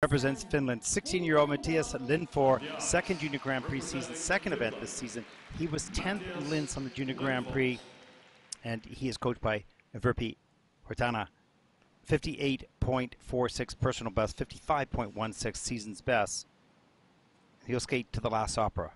Represents Finland, 16-year-old Matias Lindfors, second Junior Grand Prix season, second event this season. He was 10th in Linz on the Junior Grand Prix, and he is coached by Virpi Hortana. 58.46 personal best, 55.16 season's best. He'll skate to the last opera.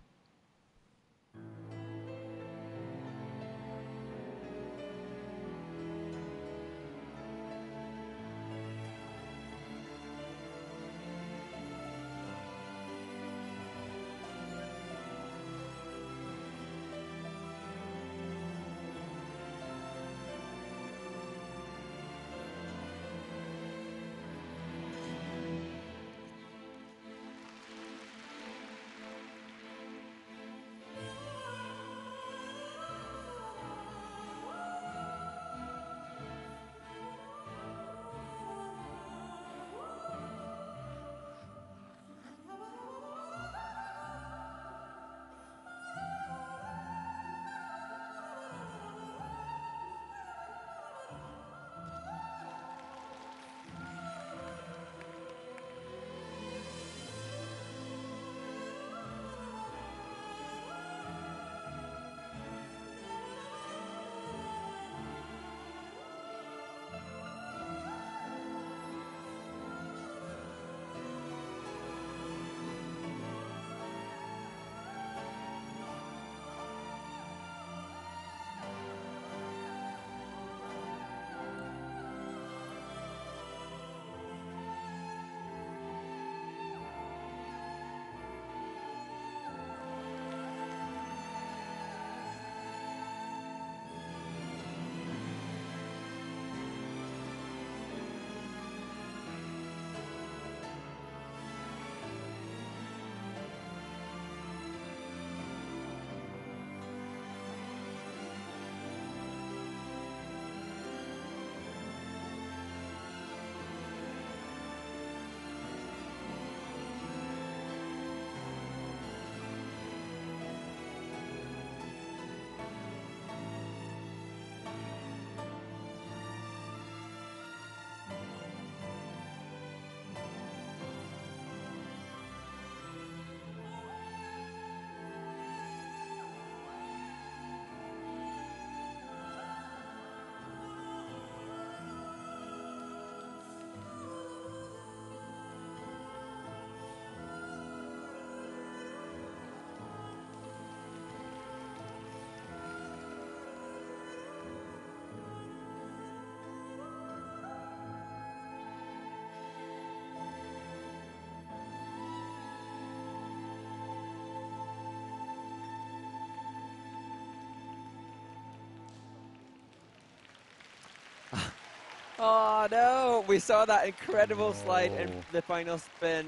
Oh no, we saw that incredible slide in the final spin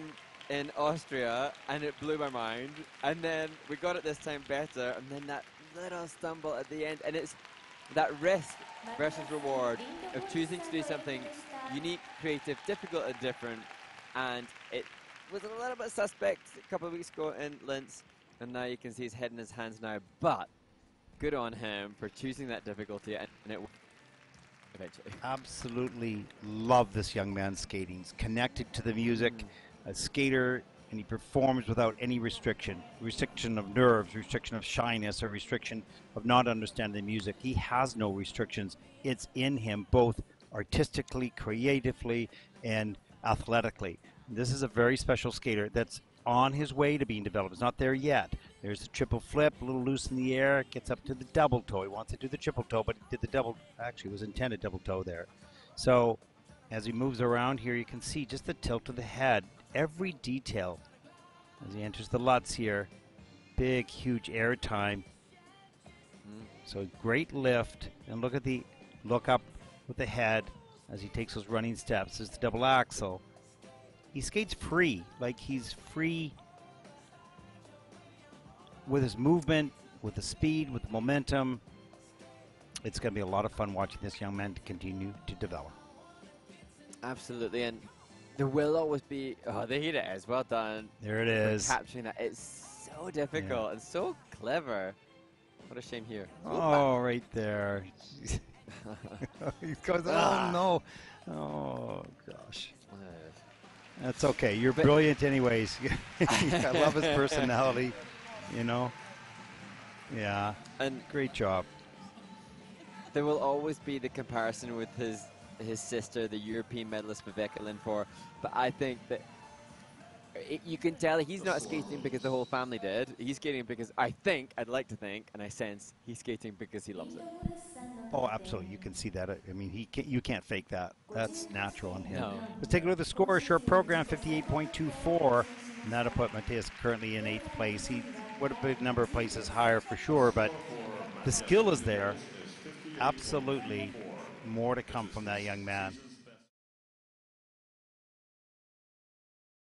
in Austria, and it blew my mind. And then we got it this time better, and then that little stumble at the end. And it's that risk versus reward of choosing to do something unique, creative, difficult and different. And it was a little bit suspect a couple of weeks ago in Linz, and now you can see his head in his hands now. But good on him for choosing that difficulty, and it eventually. Absolutely love this young man's skating. He's connected to the music, a skater, and he performs without any restriction. Restriction of nerves, restriction of shyness, or restriction of not understanding the music. He has no restrictions. It's in him, both artistically, creatively, and athletically. This is a very special skater that's on his way to being developed. It's not there yet. There's the triple flip, a little loose in the air, gets up to the double toe. He wants to do the triple toe, but he did the double, actually it was intended double toe there. So as he moves around here, you can see just the tilt of the head, every detail as he enters the Lutz here. Big, huge air time. So great lift, and look at the look up with the head as he takes those running steps. There's the double axel. He skates free, like he's free with his movement, with the speed, with the momentum. It's going to be a lot of fun watching this young man continue to develop. Absolutely, and there will always be, oh, there it is, well done. There it is. Capturing that, it's so difficult and so clever. What a shame here. Oh, right there. He goes, oh no, oh gosh. That's okay. You're brilliant anyways. I love his personality, you know. Yeah, and great job. There will always be the comparison with his sister, the European medalist Vivica Lindfors, but I think that you can tell he's not skating because the whole family did. He's skating because I think, I'd like to think, and I sense he's skating because he loves it. Oh, absolutely. You can see that. I mean, you can't fake that. That's natural on him. No. Let's take a look at the score. Short program, 58.24. And that'll put Matias currently in 8th place. He would have been a number of places higher for sure, but the skill is there. Absolutely more to come from that young man.